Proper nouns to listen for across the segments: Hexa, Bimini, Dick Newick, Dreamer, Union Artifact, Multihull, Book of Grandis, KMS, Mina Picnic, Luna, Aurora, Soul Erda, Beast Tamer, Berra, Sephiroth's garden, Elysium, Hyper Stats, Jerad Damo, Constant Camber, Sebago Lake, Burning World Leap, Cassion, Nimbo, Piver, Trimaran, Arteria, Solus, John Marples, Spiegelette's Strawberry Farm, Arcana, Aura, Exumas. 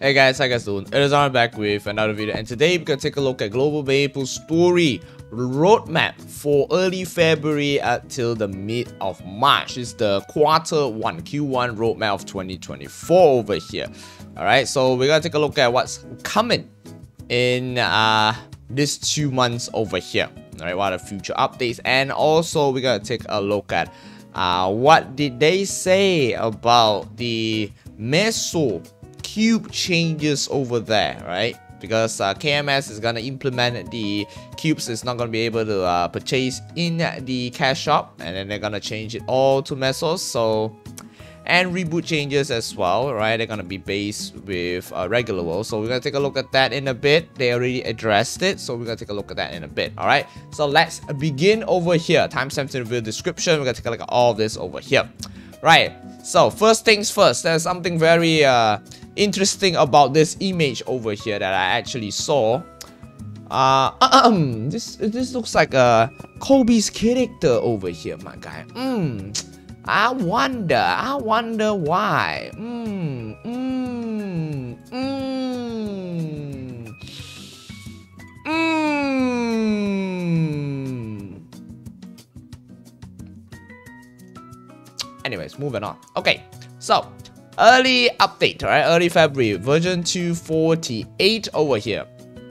Hey guys, how you guys doing? It is I'm back with another video, and today we're gonna take a look at Global MapleStory roadmap for early February till the mid of March. It's the quarter one Q1 roadmap of 2024 over here. All right, so we're gonna take a look at what's coming in these 2 months over here. All right, what are the future updates, and also we're gonna take a look at what did they say about the Meso cube changes over there, right? Because KMS is gonna implement the cubes. It's not gonna be able to purchase in the cash shop, and then they're gonna change it all to Mesos. So, and reboot changes as well, right? They're gonna be based with regular world. So we're gonna take a look at that in a bit. They already addressed it, so we're gonna take a look at that in a bit. All right, so let's begin over here. Timestamps in the video description. We're gonna take a look at all this over here, right? So first things first. There's something very interesting about this image over here that I actually saw. This looks like a Kobe's character over here, my guy. I wonder why. Anyways, moving on. Okay, so early update, right? Early February, version 2.48 over here.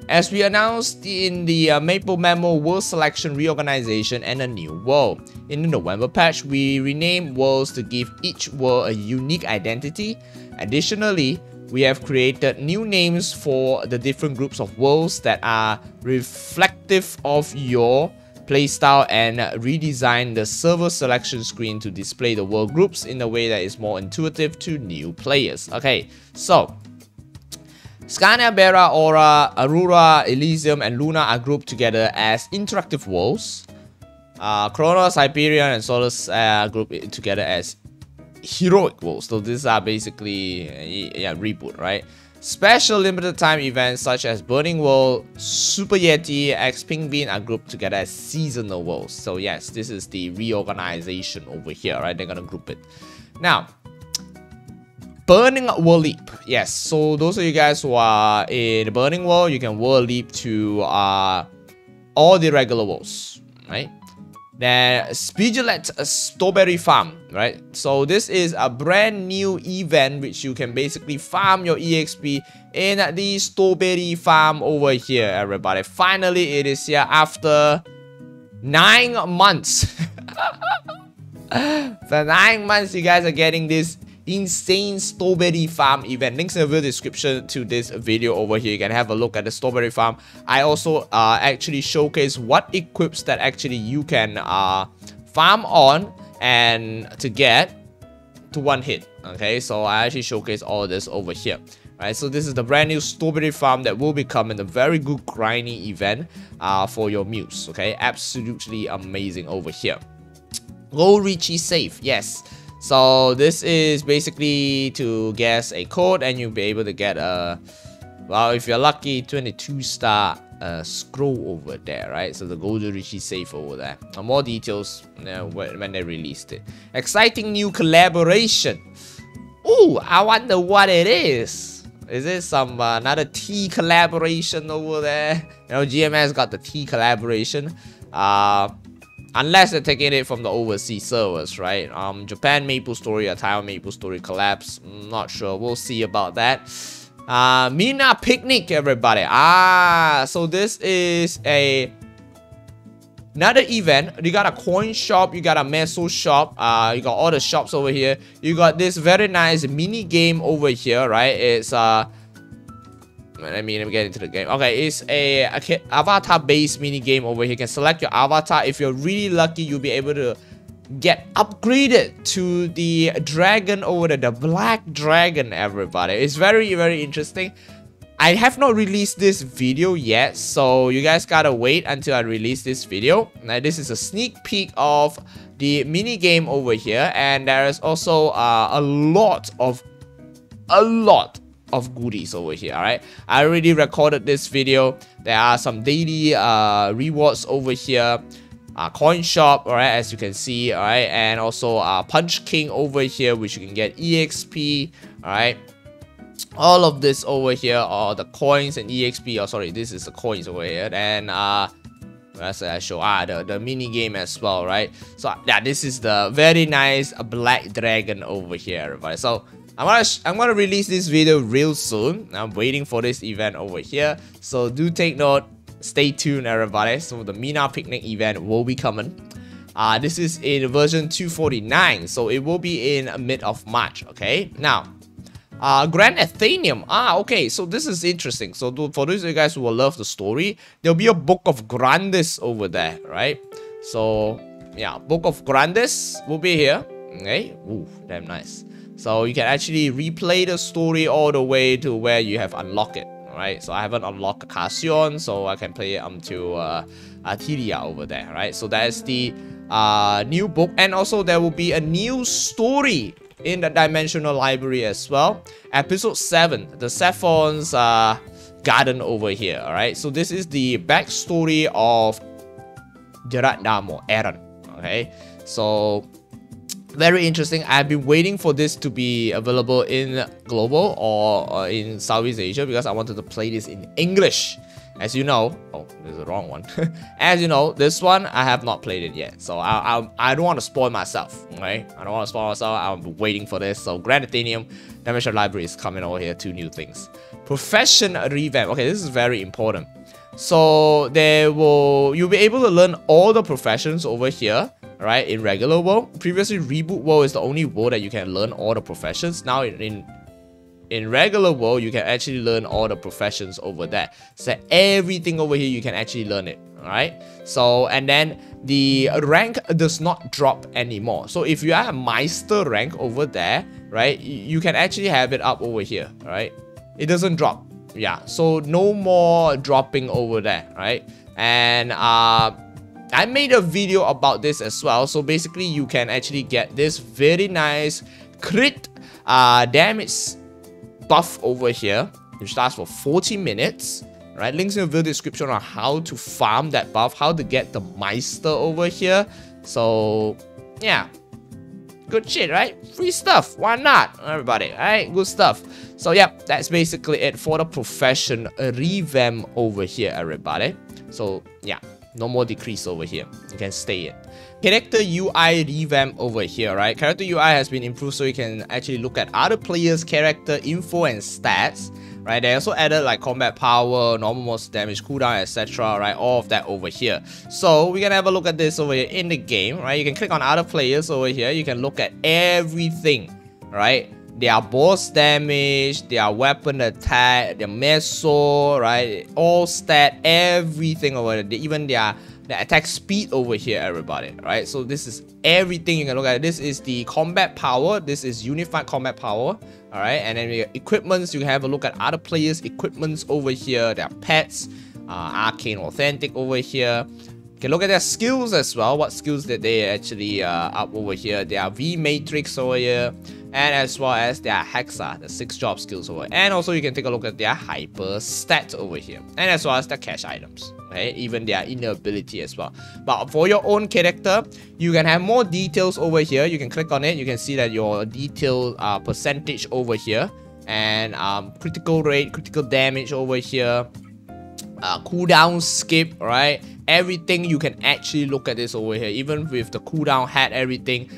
As we announced in the Maple Memo World Selection Reorganization and a new world. In the November patch, we renamed worlds to give each world a unique identity. Additionally, we have created new names for the different groups of worlds that are reflective of your playstyle, and redesign the server selection screen to display the world groups in a way that is more intuitive to new players. Okay, so Scania, Berra, Aura, Aurora, Elysium, and Luna are grouped together as interactive worlds. Chronos, Hyperion, and Solus are grouped together as heroic worlds. So these are basically reboot, right? Special limited time events such as Burning World, Super Yeti, X Pingvin are grouped together as seasonal worlds. So yes, this is the reorganization over here, right? They're gonna group it. Now, Burning World Leap. Yes, so those of you guys who are in Burning World, you can World Leap to all the regular worlds, right? Then Spiegelette's Strawberry Farm, right? So this is a brand new event which you can basically farm your EXP in the Strawberry Farm over here, everybody. Finally, it is here after 9 months. For 9 months, you guys are getting this insane Strawberry Farm event. Links in the video description to this video over here. You can have a look at the Strawberry Farm. I also actually showcase what equips that actually you can farm on and to get to one hit. Okay, so I actually showcase all this over here. Alright, so this is the brand new Strawberry Farm that will be coming, a very good grinding event for your muse. Okay, absolutely amazing over here. Gold Richie's Safe, yes. So this is basically to guess a code, and you'll be able to get a, well, if you're lucky, 22-star scroll over there, right? So the Gold Richie's Safe over there. More details when they released it. Exciting new collaboration. Ooh, I wonder what it is. Is it some another tea collaboration over there? You know, GMS got the tea collaboration. Unless they're taking it from the overseas servers, right? Japan MapleStory or Taiwan MapleStory collapse. Not sure. We'll see about that. Mina Picnic, everybody. So this is another event. You got a coin shop. You got a meso shop. You got all the shops over here. You got this very nice mini game over here, right? It's let me get into the game. Okay, it's a avatar-based mini game over here. You can select your avatar. If you're really lucky, you'll be able to get upgraded to the dragon over there, the black dragon, everybody. It's very, very interesting. I have not released this video yet, so you guys gotta wait until I release this video. Now, this is a sneak peek of the mini game over here, and there is also a lot of goodies over here. All right, I already recorded this video. There are some daily rewards over here, coin shop, all right, as you can see, all right, and also Punch King over here, which you can get EXP, all right, all of this over here are the coins and EXP. Oh, sorry, this is the coins over here. And that's I show the mini game as well, right? So yeah, this is the very nice black dragon over here, everybody. So I'm gonna release this video real soon. I'm waiting for this event over here, so do take note, stay tuned, everybody. So the Mina Picnic event will be coming. This is in version 249, so it will be in mid of March. Okay, now Grand Athenaeum. Okay, so this is interesting. So for those of you guys who will love the story, there'll be a Book of Grandis over there, right? So yeah, Book of Grandis will be here. Okay, ooh, damn nice. So you can actually replay the story all the way to where you have unlocked it. Right, so I haven't unlocked Cassion, so I can play it until Arteria over there, right? So that is the new book, and also there will be a new story in the Dimensional Library as well. Episode 7, the Sephiroth's garden over here, alright? So this is the backstory of Jerad Damo, Eren, okay? So very interesting. I've been waiting for this to be available in global or in Southeast Asia because I wanted to play this in English. As you know, oh, this is the wrong one. As you know, this one I have not played it yet, so I don't want to spoil myself, right? I don't want to spoil myself. I'm waiting for this. So Grand Athenaeum, Dimensional Library is coming over here. Two new things. Profession revamp. Okay, this is very important. So you'll be able to learn all the professions over here. Right, in regular world, previously reboot world is the only world that you can learn all the professions. Now in regular world, you can actually learn all the professions over there. So everything over here, you can actually learn it. All right. So and then the rank does not drop anymore. So if you have a Meister rank over there, right, you can actually have it up over here. All right, it doesn't drop. Yeah. So no more dropping over there. Right, and I made a video about this as well. So basically you can actually get this very nice crit damage buff over here, which lasts for 40 minutes, right? Links in the video description on how to farm that buff, how to get the Meister over here. So yeah, good shit, right? Free stuff, why not, everybody? All right, good stuff. So yeah, that's basically it for the profession revamp over here, everybody. So yeah, no more decrease over here. You can stay it. Character UI revamp over here, right? Character UI has been improved, so you can actually look at other players' character info and stats, right? They also added like combat power, normal most damage, cooldown, etc. Right, all of that over here. So we can have a look at this over here in the game, right? You can click on other players over here. You can look at everything, right? Their boss damage, their weapon attack, their meso, right? All stat, everything over there. Even their attack speed over here, everybody, right? So this is everything you can look at. This is the combat power. This is unified combat power, all right? And then your equipments, you can have a look at other players' equipments over here. Their pets, Arcane Authentic over here. You can look at their skills as well. What skills that they actually up over here. Their V Matrix over here. And as well as their Hexa, the 6 job skills over here. And also you can take a look at their hyper stats over here. And as well as their cash items. Right? Even their inner ability as well. But for your own character, you can have more details over here. You can click on it. You can see that your detail percentage over here. And critical rate, critical damage over here. Cooldown skip, right? Everything you can actually look at this over here. Even with the cooldown hat, everything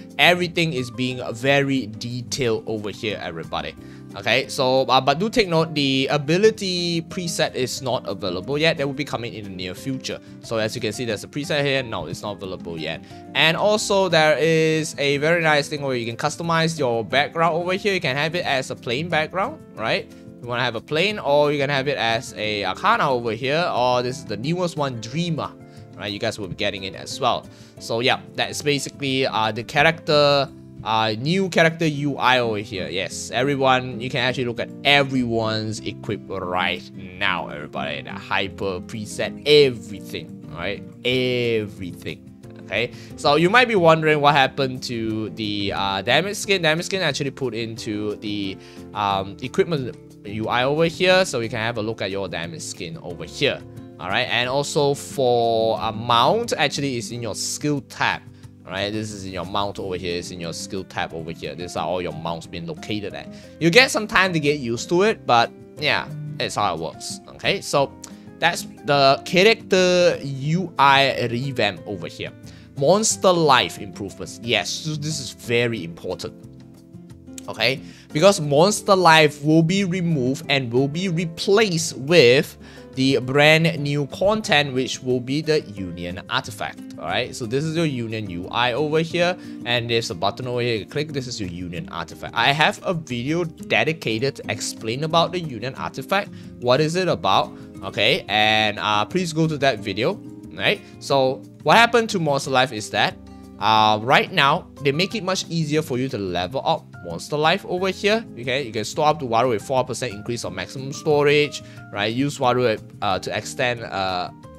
is being very detailed over here, everybody. Okay, so but do take note, the ability preset is not available yet. That will be coming in the near future. So as you can see, there's a preset here. No, it's not available yet. And also there is a very nice thing where you can customize your background over here. You can have it as a plain background, right? You want to have a plane, or you can have it as a Arcana over here, or this is the newest one, Dreamer, right? You guys will be getting it as well. So yeah, that's basically the character, new character UI over here. Yes, everyone, you can actually look at everyone's equip right now, everybody. The hyper preset, everything, right? Everything. Okay, so you might be wondering what happened to the damage skin. Damage skin actually put into the equipment UI over here, so you can have a look at your damage skin over here. All right, and also for mount, actually is in your skill tab. Alright, this is in your mount over here, it's in your skill tab over here. These are all your mounts being located at. You get some time to get used to it, but yeah, it's how it works. Okay, so that's the character UI revamp over here. Monster Life improvements. Yes, this is very important. Okay, because Monster Life will be removed and will be replaced with the brand new content, which will be the Union Artifact. Alright, so this is your Union UI over here, and there's a button over here you click. This is your Union Artifact. I have a video dedicated to explain about the Union Artifact, what is it about, okay, and please go to that video. Right, so what happened to Monster Life is that right now they make it much easier for you to level up Monster Life over here. Okay, you can store up to Waru with 4% increase on maximum storage, right? Use Waru to extend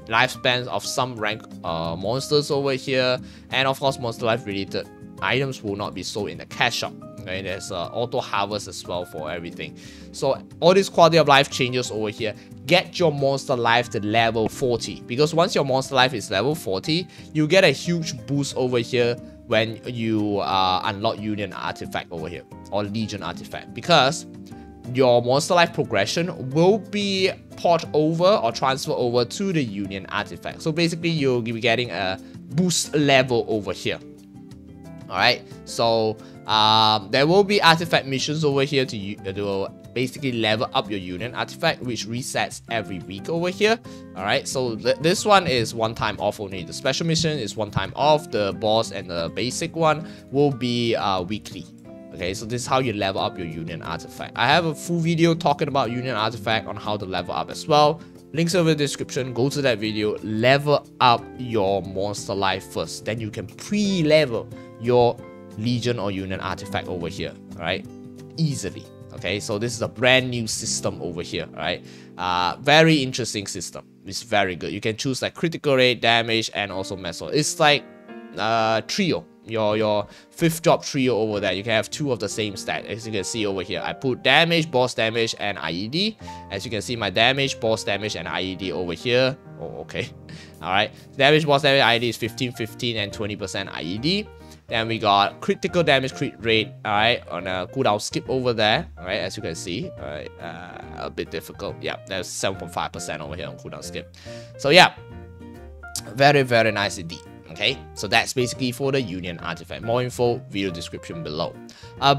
lifespans of some rank monsters over here, and of course Monster Life related items will not be sold in the cash shop. Okay, there's auto harvest as well for everything. So all these quality of life changes over here. Get your Monster Life to level 40, because once your Monster Life is level 40, you get a huge boost over here when you unlock Union Artifact over here, or Legion Artifact, because your Monster Life progression will be port over or transfer over to the Union Artifact. So basically you'll be getting a boost level over here. Alright, so there will be artifact missions over here to basically level up your Union Artifact, which resets every week over here. Alright, so this one is one time off only. The special mission is one time off. The boss and the basic one will be weekly. Okay, so this is how you level up your Union Artifact. I have a full video talking about Union Artifact on how to level up as well. Links over the description, go to that video. Level up your Monster Life first, then you can pre-level your Legion or Union Artifact over here, right? Easily. Okay, so this is a brand new system over here, right? Very interesting system. It's very good. You can choose like critical rate, damage, and also missile. It's like trio, your fifth drop trio over there. You can have two of the same stat. As you can see over here, I put damage, boss damage, and IED. As you can see, my damage, boss damage, and IED over here. Oh, okay. All right, damage, boss damage, IED is 15, 15, and 20% IED. Then we got critical damage, crit rate, alright, on a cooldown skip over there, alright, as you can see, alright, a bit difficult, yeah, there's 7.5% over here on cooldown skip. So yeah, very, very nice indeed, okay? So that's basically for the Union Artifact. More info, video description below.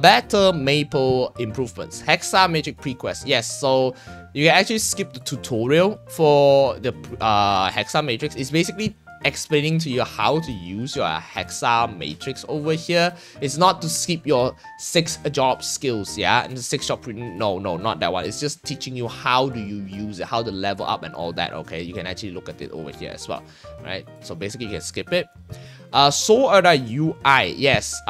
Better Maple improvements, Hexa Magic Prequest, yes, so you can actually skip the tutorial for the Hexa Matrix. It's basically explaining to you how to use your Hexa Matrix over here. It's not to skip your 6 job skills, yeah, and the 6 job, no, not that one. It's just teaching you how do you use it, how to level up and all that. Okay, you can actually look at it over here as well, right? So basically you can skip it. Soul Erda UI, yes,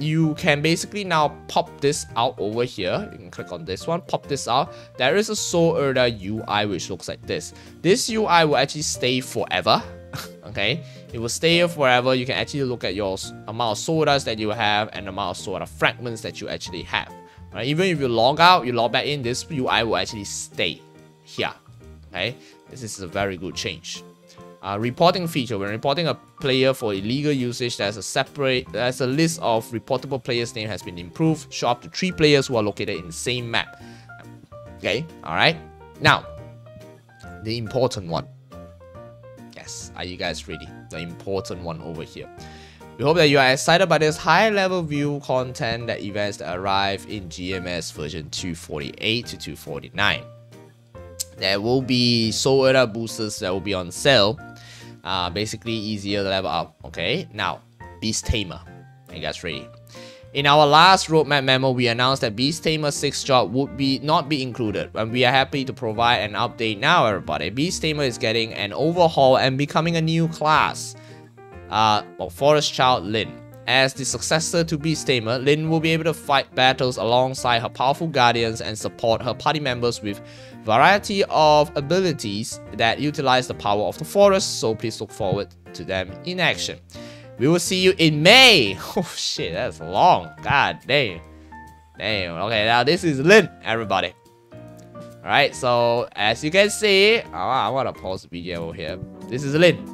you can basically now pop this out over here. You can click on this one, pop this out. There is a Soul Erda UI which looks like this. This UI will actually stay forever. Okay, it will stay here forever. You can actually look at your amount of sodas that you have and amount of soda fragments that you actually have. Right? Even if you log out, you log back in, this UI will actually stay here. Okay, this is a very good change. Reporting feature. When reporting a player for illegal usage, there's a list of reportable players' name has been improved. Show up to 3 players who are located in the same map. Okay, alright. Now, the important one. Are you guys ready? The important one over here. We hope that you are excited by this high-level view content that events that arrive in GMS version 248 to 249. There will be Soul Erda boosters that will be on sale. Basically, easier to level up. Okay, now, Beast Tamer. Are you guys ready? In our last roadmap memo, we announced that Beast Tamer 6th job would not be included, and we are happy to provide an update now, everybody. Beast Tamer is getting an overhaul and becoming a new class, or Forest Child Lynn. As the successor to Beast Tamer, Lynn will be able to fight battles alongside her powerful guardians and support her party members with a variety of abilities that utilize the power of the forest, so please look forward to them in action. We will see you in May. Oh shit, that's long. God damn. Damn. Okay, now this is Lynn, everybody. Alright, so as you can see, I want to pause the video here. This is Lynn.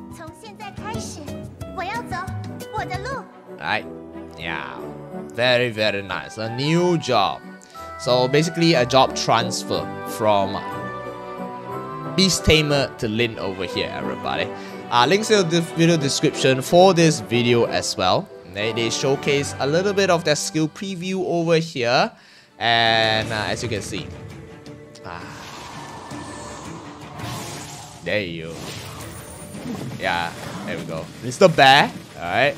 right? Yeah, very, very nice. A new job. So basically a job transfer from Beast Tamer to Lynn over here, everybody. Links in the video description for this video as well. They showcase a little bit of their skill preview over here. And as you can see, there you. Yeah, there we go. Mr. Bear, alright.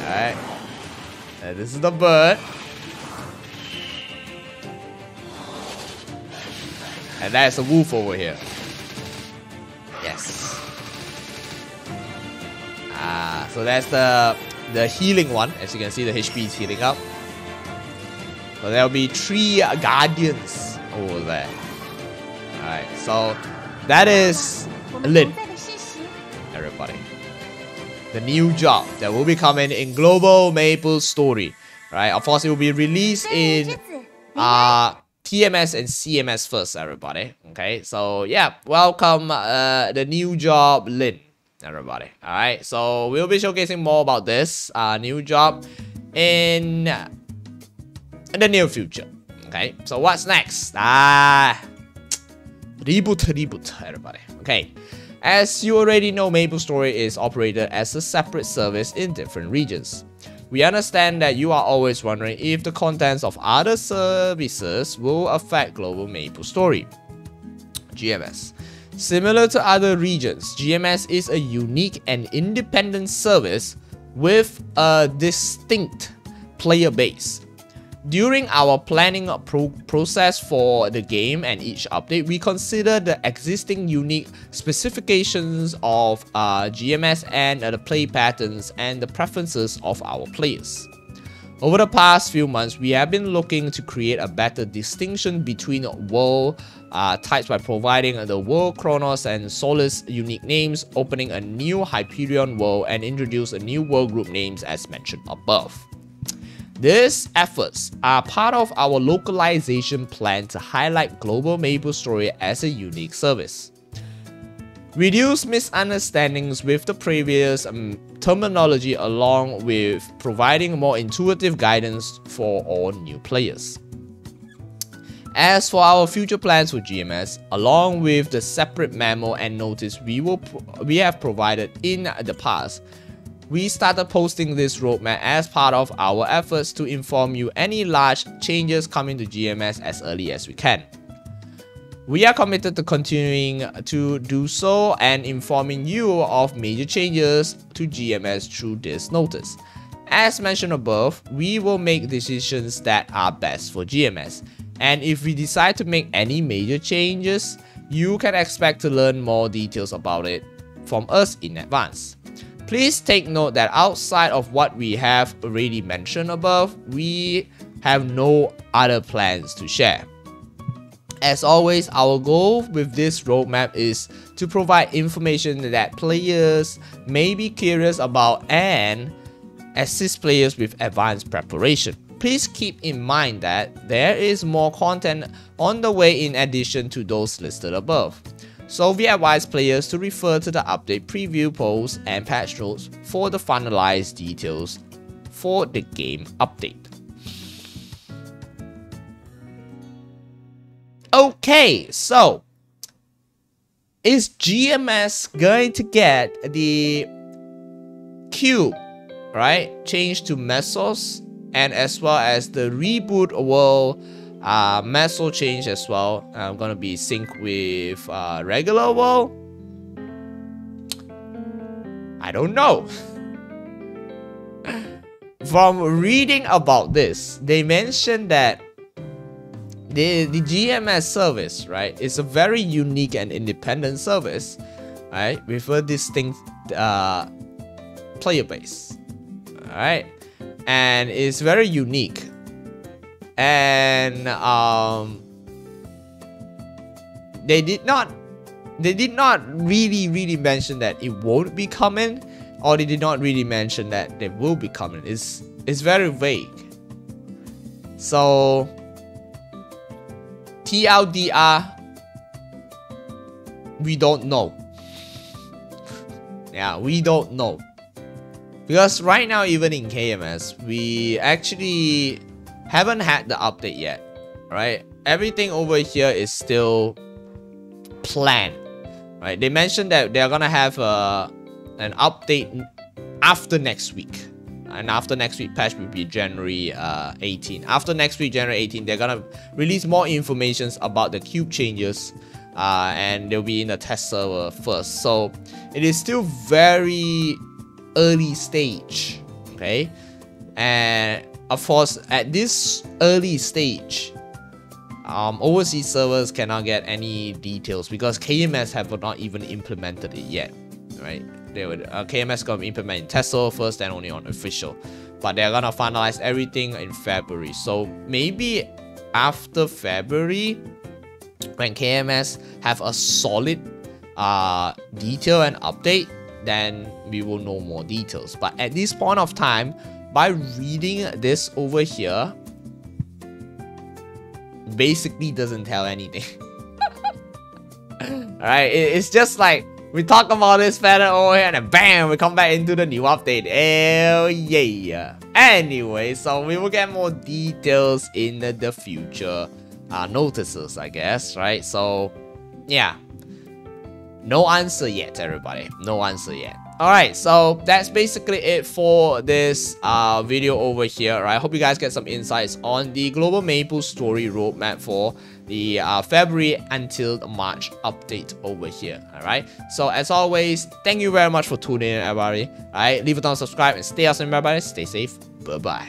Alright. And this is the bird. And that's a wolf over here. Yes. So that's the healing one. As you can see, the HP is healing up. So there'll be three guardians over there. Alright, so that is Lynn, everybody. The new job that will be coming in Global MapleStory. Right, of course it will be released in TMS and CMS first, everybody. Okay, so yeah, welcome the new job Lynn, everybody. Alright, so we'll be showcasing more about this new job in the near future. Okay, so what's next? Reboot, everybody. Okay, as you already know, MapleStory is operated as a separate service in different regions. We understand that you are always wondering if the contents of other services will affect Global MapleStory. GMS. Similar to other regions, GMS is a unique and independent service with a distinct player base. During our planning process for the game and each update, we consider the existing unique specifications of GMS and the play patterns and the preferences of our players. Over the past few months, we have been looking to create a better distinction between world types by providing the world Chronos and Solus unique names, opening a new Hyperion world, and introduce a new world group names as mentioned above. These efforts are part of our localization plan to highlight Global MapleStory as a unique service. Reduce misunderstandings with the previous terminology, along with providing more intuitive guidance for all new players. As for our future plans for GMS, along with the separate memo and notice we have provided in the past, we started posting this roadmap as part of our efforts to inform you any large changes coming to GMS as early as we can. We are committed to continuing to do so and informing you of major changes to GMS through this notice. As mentioned above, we will make decisions that are best for GMS, and if we decide to make any major changes, you can expect to learn more details about it from us in advance. Please take note that outside of what we have already mentioned above, we have no other plans to share. As always, our goal with this roadmap is to provide information that players may be curious about and assist players with advanced preparation. Please keep in mind that there is more content on the way in addition to those listed above. So we advise players to refer to the update preview posts and patch notes for the finalized details for the game update. Okay, so is GMS going to get the cube, right? Change to Mesos, and as well as the reboot world. Meso change as well. I'm gonna be sync with regular world. I don't know. From reading about this, they mentioned that the GMS service, right, is a very unique and independent service, right, with a distinct player base, all right, and it's very unique. And they did not really mention that it won't be coming, or they did not really mention that they will be coming. It's very vague. So TLDR, we don't know. Yeah, we don't know. Because right now, even in KMS, we actually haven't had the update yet, right? Everything over here is still planned, right? They mentioned that they're gonna have an update after next week. And after next week patch will be January 18. After next week, January 18, they're gonna release more information about the cube changes. And they'll be in the test server first. So it is still very early stage, okay? And of course, at this early stage, overseas servers cannot get any details because KMS have not even implemented it yet, right? They would KMS gonna implement in test server first, then only on official. But they're gonna finalize everything in February. So maybe after February, when KMS have a solid detail and update, then we will know more details. But at this point of time, by reading this over here, basically doesn't tell anything. Alright, it's just like, we talk about this pattern over here and then bam, we come back into the new update. Hell yeah. Anyway, so we will get more details in the future. Notices, I guess, right? So, yeah. No answer yet, everybody. No answer yet. Alright, so that's basically it for this video over here, right? Hope you guys get some insights on the Global MapleStory roadmap for the February until March update over here, alright? So, as always, thank you very much for tuning in, everybody. Alright, leave a thumbs up, subscribe, and stay awesome, everybody. Stay safe. Bye-bye.